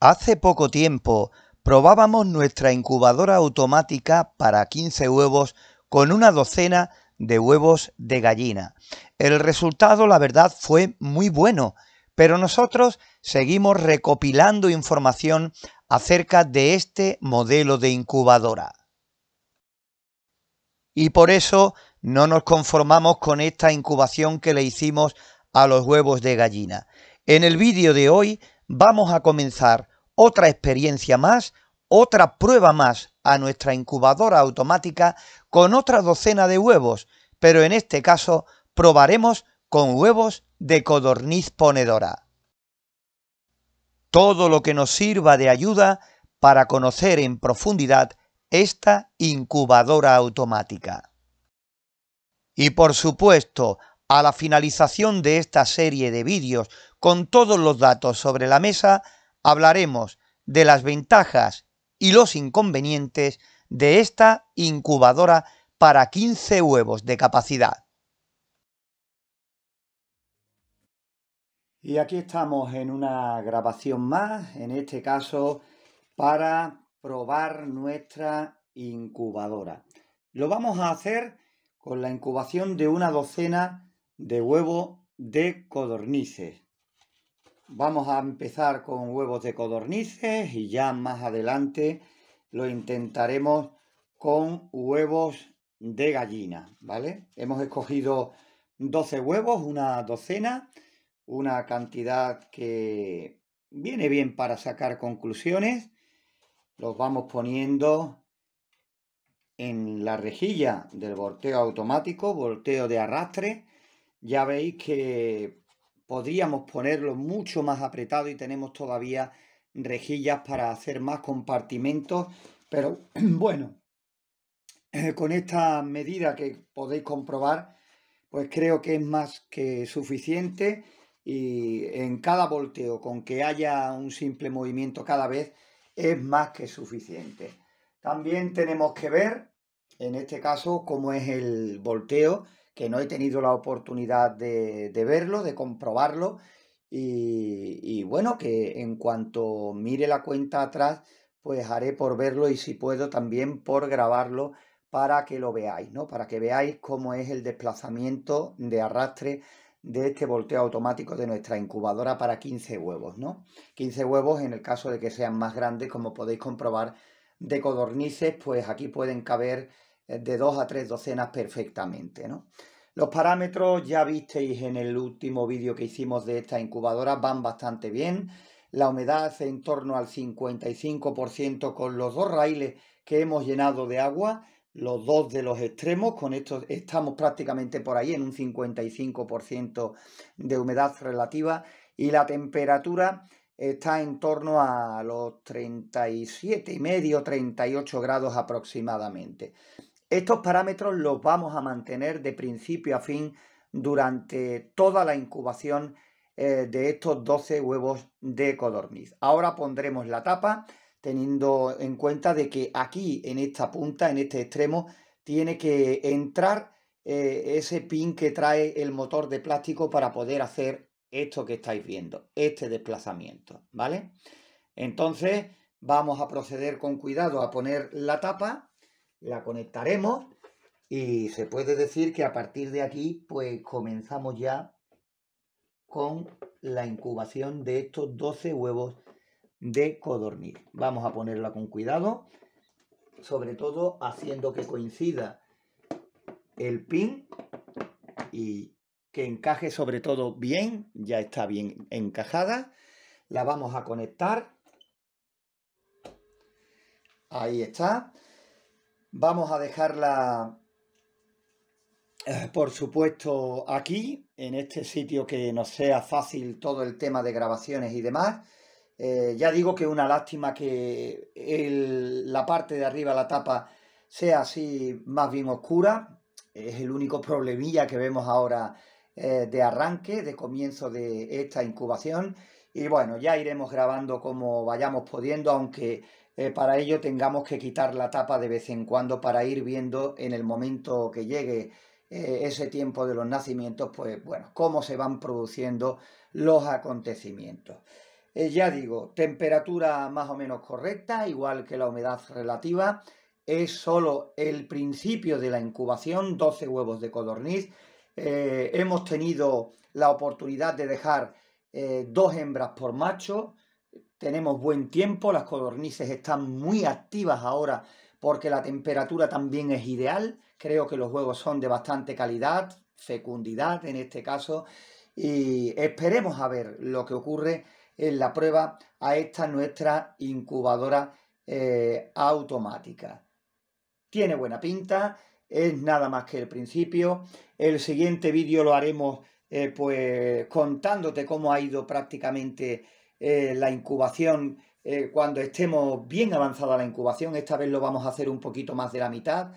Hace poco tiempo probábamos nuestra incubadora automática para 15 huevos con una docena de huevos de gallina. El resultado, la verdad, fue muy bueno, pero nosotros seguimos recopilando información acerca de este modelo de incubadora. Y por eso no nos conformamos con esta incubación que le hicimos a los huevos de gallina. En el vídeo de hoy vamos a comenzar otra experiencia más, otra prueba más a nuestra incubadora automática con otra docena de huevos, pero en este caso probaremos con huevos de codorniz ponedora. Todo lo que nos sirva de ayuda para conocer en profundidad esta incubadora automática. Y por supuesto, a la finalización de esta serie de vídeos con todos los datos sobre la mesa, hablaremos de las ventajas y los inconvenientes de esta incubadora para 15 huevos de capacidad. Y aquí estamos en una grabación más, en este caso para probar nuestra incubadora. Lo vamos a hacer con la incubación de una docena de huevos de codornices. Vamos a empezar con huevos de codornices y ya más adelante lo intentaremos con huevos de gallina, ¿vale? Hemos escogido 12 huevos, una docena, una cantidad que viene bien para sacar conclusiones. Los vamos poniendo en la rejilla del volteo automático, volteo de arrastre. Ya veis que podríamos ponerlo mucho más apretado y tenemos todavía rejillas para hacer más compartimentos, pero bueno, con esta medida que podéis comprobar, pues creo que es más que suficiente y en cada volteo, con que haya un simple movimiento cada vez, es más que suficiente. También tenemos que ver, en este caso, cómo es el volteo, que no he tenido la oportunidad de verlo, de comprobarlo. Y bueno, que en cuanto mire la cuenta atrás, pues haré por verlo y si puedo también por grabarlo para que lo veáis, ¿no? Para que veáis cómo es el desplazamiento de arrastre de este volteo automático de nuestra incubadora para 15 huevos, ¿no? 15 huevos en el caso de que sean más grandes, como podéis comprobar, de codornices, pues aquí pueden caber de 2 a 3 docenas perfectamente, ¿no? Los parámetros ya visteis en el último vídeo que hicimos de esta incubadora, van bastante bien. La humedad en torno al 55% con los dos raíles que hemos llenado de agua, los dos de los extremos, con estos estamos prácticamente por ahí en un 55% de humedad relativa y la temperatura está en torno a los 37,5, 38 grados aproximadamente. Estos parámetros los vamos a mantener de principio a fin durante toda la incubación de estos 12 huevos de codorniz. Ahora pondremos la tapa, teniendo en cuenta de que aquí, en esta punta, en este extremo, tiene que entrar ese pin que trae el motor de plástico para poder hacer esto que estáis viendo, este desplazamiento, ¿vale? Entonces vamos a proceder con cuidado a poner la tapa, la conectaremos y se puede decir que a partir de aquí pues comenzamos ya con la incubación de estos 12 huevos de codorniz. Vamos a ponerla con cuidado, sobre todo haciendo que coincida el pin y que encaje sobre todo bien, ya está bien encajada. La vamos a conectar. Ahí está. Vamos a dejarla, por supuesto, aquí, en este sitio que nos sea fácil todo el tema de grabaciones y demás. Ya digo que una lástima que la parte de arriba, la tapa, sea así más bien oscura. Es el único problemilla que vemos ahora de arranque, de comienzo de esta incubación y bueno, ya iremos grabando como vayamos pudiendo, aunque para ello tengamos que quitar la tapa de vez en cuando para ir viendo en el momento que llegue ese tiempo de los nacimientos, pues bueno, cómo se van produciendo los acontecimientos. Ya digo, temperatura más o menos correcta, igual que la humedad relativa. Es solo el principio de la incubación, 12 huevos de codorniz. Hemos tenido la oportunidad de dejar 2 hembras por macho. Tenemos buen tiempo, las codornices están muy activas ahora porque la temperatura también es ideal. Creo que los huevos son de bastante calidad, fecundidad en este caso. Y esperemos a ver lo que ocurre en la prueba a esta nuestra incubadora automática. Tiene buena pinta, es nada más que el principio. El siguiente vídeo lo haremos pues contándote cómo ha ido prácticamente la incubación cuando estemos bien avanzada la incubación. Esta vez lo vamos a hacer un poquito más de la mitad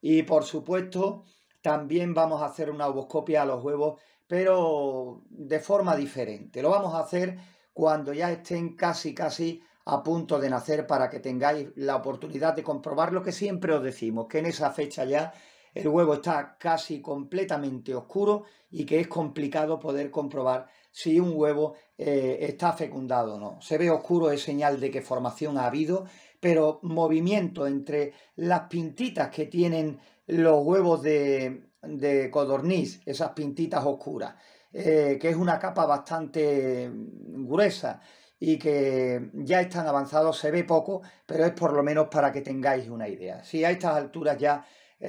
y por supuesto también vamos a hacer una ovoscopia a los huevos, pero de forma diferente. Lo vamos a hacer cuando ya estén casi a punto de nacer para que tengáis la oportunidad de comprobar lo que siempre os decimos, que en esa fecha ya el huevo está casi completamente oscuro y que es complicado poder comprobar si un huevo está fecundado o no. Se ve oscuro, es señal de que formación ha habido, pero movimiento entre las pintitas que tienen los huevos de codorniz, esas pintitas oscuras, que es una capa bastante gruesa y que ya están avanzados, se ve poco, pero es por lo menos para que tengáis una idea. Si a estas alturas ya,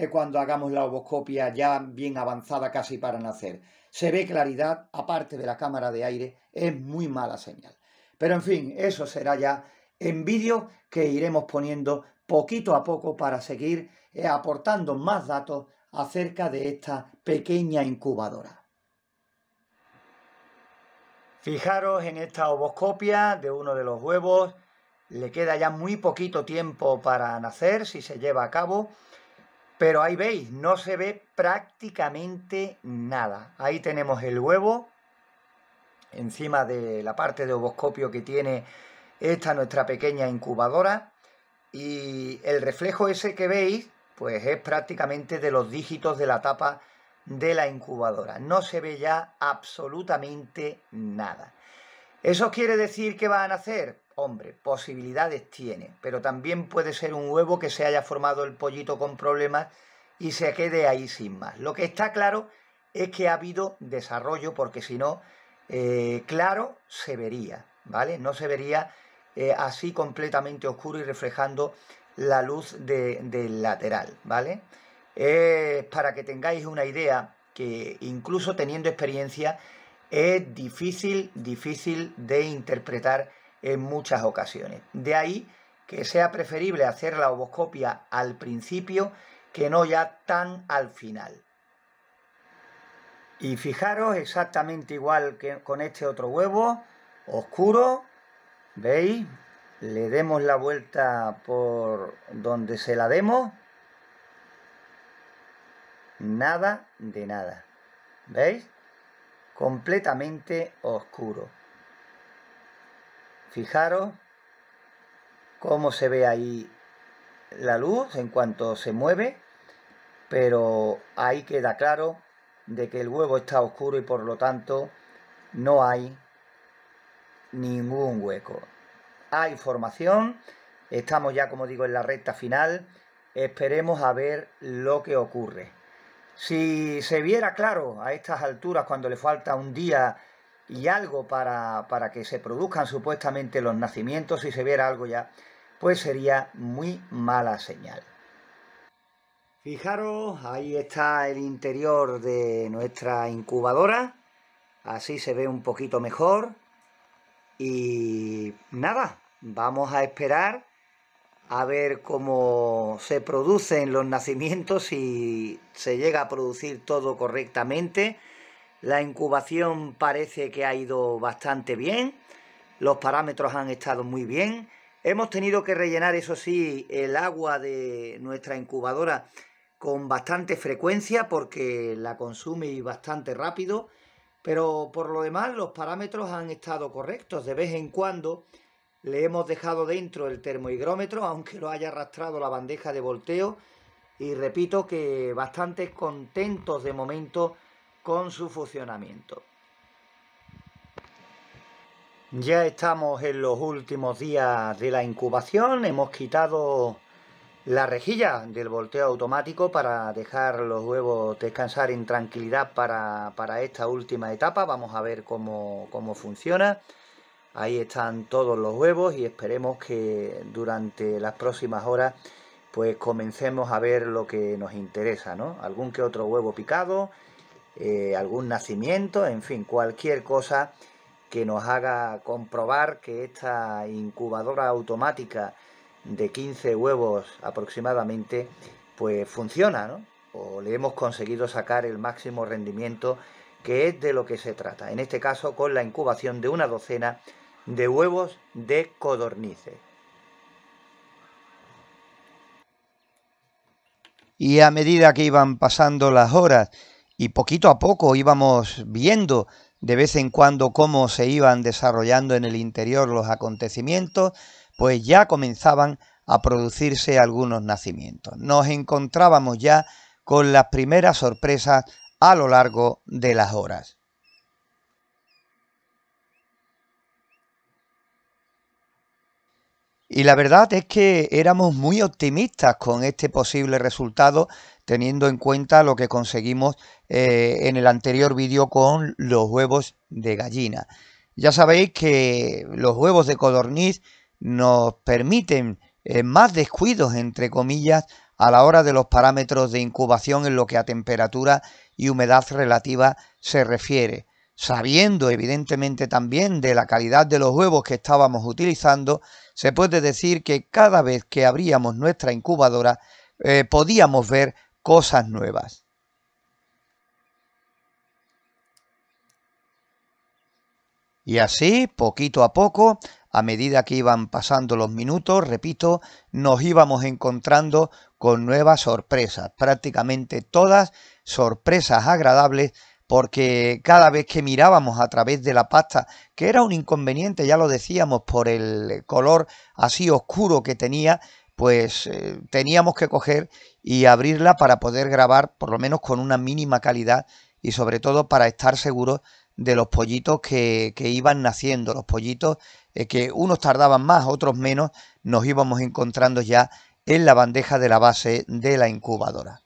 cuando hagamos la ovoscopia ya bien avanzada casi para nacer, se ve claridad, aparte de la cámara de aire, es muy mala señal. Pero en fin, eso será ya en vídeo que iremos poniendo poquito a poco para seguir aportando más datos acerca de esta pequeña incubadora. Fijaros en esta ovoscopia de uno de los huevos. Le queda ya muy poquito tiempo para nacer, si se lleva a cabo. Pero ahí veis, no se ve prácticamente nada. Ahí tenemos el huevo, encima de la parte de ovoscopio que tiene esta nuestra pequeña incubadora. Y el reflejo ese que veis, pues es prácticamente de los dígitos de la tapa de la incubadora. No se ve ya absolutamente nada. ¿Eso quiere decir que van a nacer? Hombre, posibilidades tiene, pero también puede ser un huevo que se haya formado el pollito con problemas y se quede ahí sin más. Lo que está claro es que ha habido desarrollo, porque si no, claro, se vería, ¿vale? No se vería así completamente oscuro y reflejando la luz del lateral, ¿vale? Para que tengáis una idea que incluso teniendo experiencia es difícil de interpretar en muchas ocasiones. De ahí que sea preferible hacer la ovoscopia al principio que no ya tan al final. Y fijaros, exactamente igual que con este otro huevo oscuro, ¿veis? Le demos la vuelta por donde se la demos. Nada de nada. ¿Veis? Completamente oscuro. Fijaros cómo se ve ahí la luz en cuanto se mueve, pero ahí queda claro de que el huevo está oscuro y por lo tanto no hay ningún hueco. Hay formación, estamos ya, como digo, en la recta final, esperemos a ver lo que ocurre. Si se viera claro a estas alturas, cuando le falta un día y algo para que se produzcan supuestamente los nacimientos, si se viera algo ya, pues sería muy mala señal. Fijaros, ahí está el interior de nuestra incubadora, así se ve un poquito mejor. Y nada, vamos a esperar a ver cómo se producen los nacimientos, si se llega a producir todo correctamente. La incubación parece que ha ido bastante bien, los parámetros han estado muy bien. Hemos tenido que rellenar, eso sí, el agua de nuestra incubadora con bastante frecuencia porque la consume bastante rápido, pero por lo demás los parámetros han estado correctos. De vez en cuando le hemos dejado dentro el termohigrómetro, aunque lo haya arrastrado la bandeja de volteo, y repito que bastante contentos de momento con su funcionamiento. Ya estamos en los últimos días de la incubación. Hemos quitado la rejilla del volteo automático para dejar los huevos descansar en tranquilidad para esta última etapa. Vamos a ver cómo funciona. Ahí están todos los huevos y esperemos que durante las próximas horas pues comencemos a ver lo que nos interesa, ¿no? Algún que otro huevo picado, algún nacimiento, en fin, cualquier cosa que nos haga comprobar que esta incubadora automática de 15 huevos aproximadamente pues funciona, ¿no? O le hemos conseguido sacar el máximo rendimiento, que es de lo que se trata, en este caso con la incubación de una docena de huevos de codornices. Y a medida que iban pasando las horas y poquito a poco íbamos viendo de vez en cuando cómo se iban desarrollando en el interior los acontecimientos, pues ya comenzaban a producirse algunos nacimientos. Nos encontrábamos ya con las primeras sorpresas a lo largo de las horas. Y la verdad es que éramos muy optimistas con este posible resultado, teniendo en cuenta lo que conseguimos en el anterior vídeo con los huevos de gallina. Ya sabéis que los huevos de codorniz nos permiten más descuidos, entre comillas, a la hora de los parámetros de incubación en lo que a temperatura y humedad relativa se refiere. Sabiendo evidentemente también de la calidad de los huevos que estábamos utilizando, se puede decir que cada vez que abríamos nuestra incubadora podíamos ver cosas nuevas. Y así, poquito a poco, a medida que iban pasando los minutos, repito, nos íbamos encontrando con nuevas sorpresas, prácticamente todas sorpresas agradables, porque cada vez que mirábamos a través de la pasta, que era un inconveniente, ya lo decíamos, por el color así oscuro que tenía, pues teníamos que coger y abrirla para poder grabar, por lo menos con una mínima calidad, y sobre todo para estar seguros de los pollitos que iban naciendo, los pollitos que unos tardaban más, otros menos, nos íbamos encontrando ya en la bandeja de la base de la incubadora.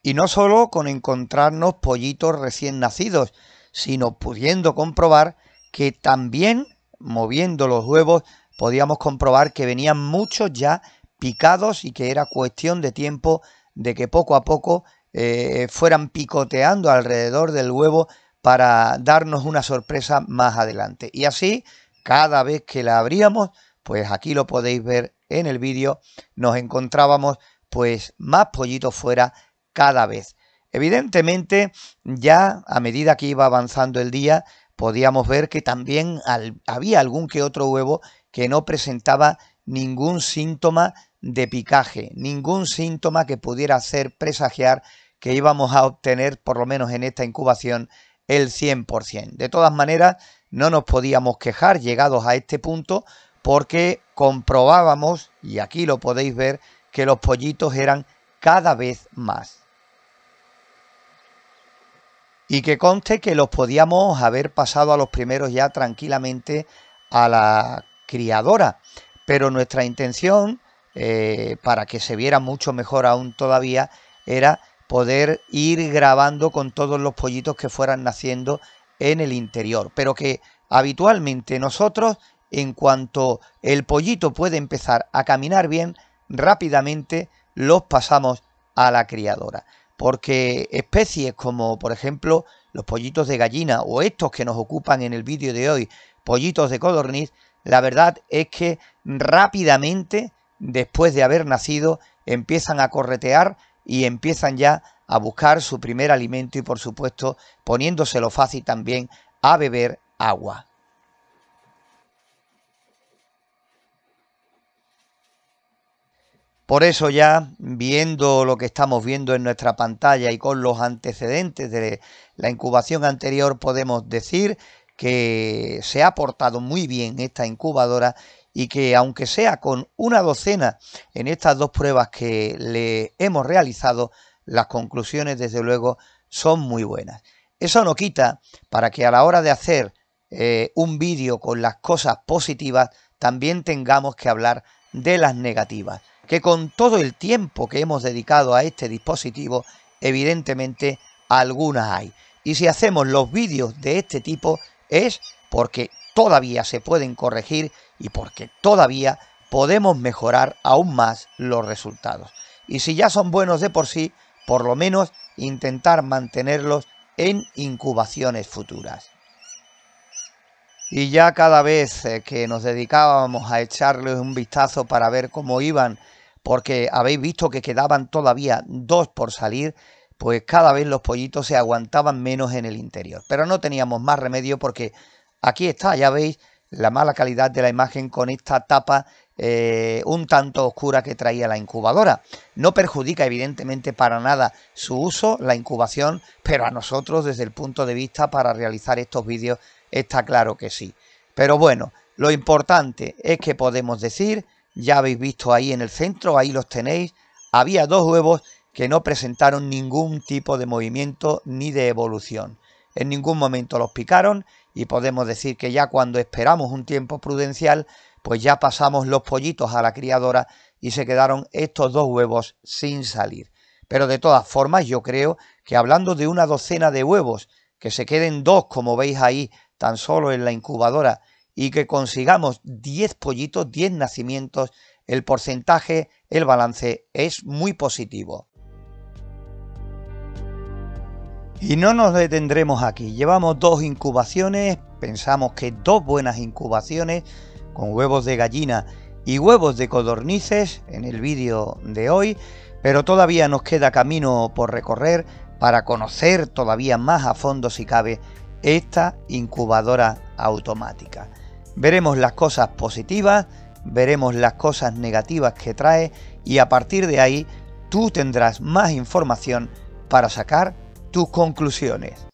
Y no solo con encontrarnos pollitos recién nacidos, sino pudiendo comprobar que también, moviendo los huevos, podíamos comprobar que venían muchos ya picados y que era cuestión de tiempo de que poco a poco fueran picoteando alrededor del huevo para darnos una sorpresa más adelante. Y así, cada vez que la abríamos, pues aquí lo podéis ver en el vídeo, nos encontrábamos pues más pollitos fuera cada vez. Evidentemente, ya a medida que iba avanzando el día, podíamos ver que también había algún que otro huevo que no presentaba ningún síntoma de picaje, ningún síntoma que pudiera hacer presagiar que íbamos a obtener, por lo menos en esta incubación, el 100%. De todas maneras, no nos podíamos quejar llegados a este punto, porque comprobábamos, y aquí lo podéis ver, que los pollitos eran cada vez más. Y que conste que los podíamos haber pasado a los primeros ya tranquilamente a la criadora, pero nuestra intención, para que se viera mucho mejor aún todavía, era poder ir grabando con todos los pollitos que fueran naciendo en el interior, pero que habitualmente nosotros, en cuanto el pollito puede empezar a caminar bien, rápidamente los pasamos a la criadora, porque especies como, por ejemplo, los pollitos de gallina o estos que nos ocupan en el vídeo de hoy, pollitos de codorniz, la verdad es que rápidamente, después de haber nacido, empiezan a corretear y empiezan ya a buscar su primer alimento y, por supuesto, poniéndoselo fácil también, a beber agua. Por eso ya, viendo lo que estamos viendo en nuestra pantalla y con los antecedentes de la incubación anterior, podemos decir que se ha portado muy bien esta incubadora y que, aunque sea con una docena en estas dos pruebas que le hemos realizado, las conclusiones desde luego son muy buenas. Eso no quita para que a la hora de hacer un vídeo con las cosas positivas también tengamos que hablar de las negativas, que con todo el tiempo que hemos dedicado a este dispositivo, evidentemente algunas hay. Y si hacemos los vídeos de este tipo es porque todavía se pueden corregir y porque todavía podemos mejorar aún más los resultados. Y si ya son buenos de por sí, por lo menos intentar mantenerlos en incubaciones futuras. Y ya cada vez que nos dedicábamos a echarles un vistazo para ver cómo iban, porque habéis visto que quedaban todavía dos por salir, pues cada vez los pollitos se aguantaban menos en el interior. Pero no teníamos más remedio porque aquí está, ya veis, la mala calidad de la imagen con esta tapa un tanto oscura que traía la incubadora. No perjudica evidentemente para nada su uso, la incubación, pero a nosotros desde el punto de vista para realizar estos vídeos está claro que sí. Pero bueno, lo importante es que podemos decir, ya habéis visto ahí en el centro, ahí los tenéis, había dos huevos que no presentaron ningún tipo de movimiento ni de evolución. En ningún momento los picaron y podemos decir que ya cuando esperamos un tiempo prudencial, pues ya pasamos los pollitos a la criadora y se quedaron estos dos huevos sin salir. Pero de todas formas yo creo que hablando de una docena de huevos, que se queden dos como veis ahí tan solo en la incubadora y que consigamos 10 pollitos, 10 nacimientos, el porcentaje, el balance es muy positivo. Y no nos detendremos aquí, llevamos dos incubaciones, pensamos que dos buenas incubaciones con huevos de gallina y huevos de codornices en el vídeo de hoy, pero todavía nos queda camino por recorrer para conocer todavía más a fondo si cabe esta incubadora automática. Veremos las cosas positivas, veremos las cosas negativas que trae y a partir de ahí tú tendrás más información para sacar tus conclusiones.